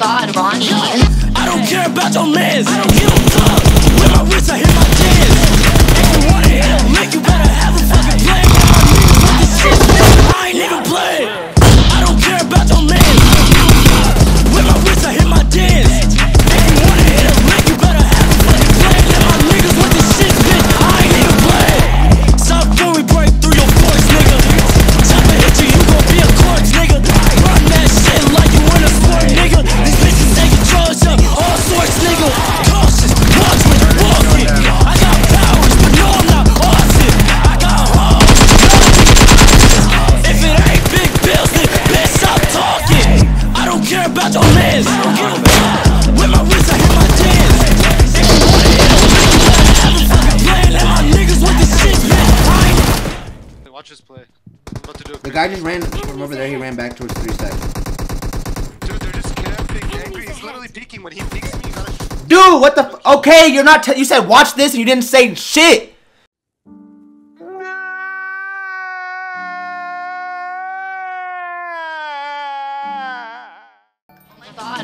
God, Ronnie. I don't care about your mess. I don't give a fuck. With my wrist, I hit my chest. If you wanna hit him, make you better have a fucking plan. I ain't even play. I don't care about your mess. I don't give a fuck. With my wrist, I hit my chest. If you wanna hit him, make you better have a fucking plan. Let my niggas with this shit, bitch. I ain't even play. Stop doing break through your force, nigga. Time to hit you, you gon' be a corpse, nigga. Run that shit like you in a sport, nigga. These bitches taking drugs up, all sorts, nigga. Cautious, watch when you walk it. I got powers, but no, I'm not awesome. I got hoes, if it ain't big bills, then bitch, stop talking. I don't care about your mess. I don't give a fuck. With my wrist, I hit my chest. If you wanna hit them, make you better have a fucking plan. Let my niggas with this shit, bitch. I ain't. Watch this play. I'm about to do a The guy just ran from over there, he ran back towards 3 seconds. Dude, they're just camping, angry. He's literally peeking. When he peeks me, you gotta shoot. Dude, what the f- Okay, you're not you said watch this and you didn't say shit! God,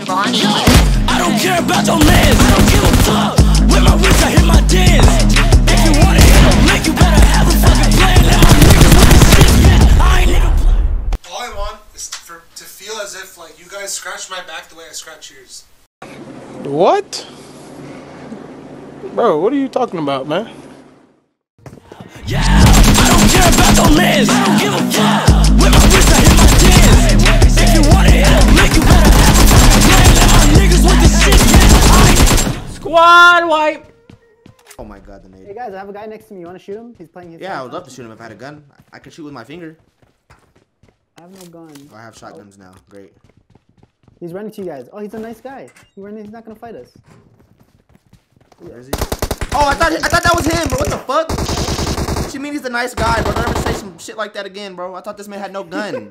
Ronnie. I don't care about your mess. I don't give a fuck. With my wrist, I hit my dance. If you wanna hit him, make you better have a fucking plan. Let my niggas with this shit, bitch. I ain't even play. All I want is to feel as if, like, you guys scratch my back the way I scratch yours. What? Bro, what are you talking about, man? Yeah, I don't care about your mess. I don't give a fuck. With my wrist, I hit my dance. If you wanna hit him, make you better have a fucking plan. Let my niggas with this shit, bitch. I ain't. Squad wipe. Oh my god, the nade. Hey guys, I have a guy next to me. You wanna shoot him? He's playing his Yeah, I would love to shoot him if I had a gun. I could shoot with my finger. I have no gun. Oh, I have shotguns now. Great. He's running to you guys. Oh, he's a nice guy. He's not gonna fight us. Where is he? Oh, I thought that was him, bro. What the fuck? What you mean he's a nice guy, bro? Don't ever say some shit like that again, bro. I thought this man had no gun.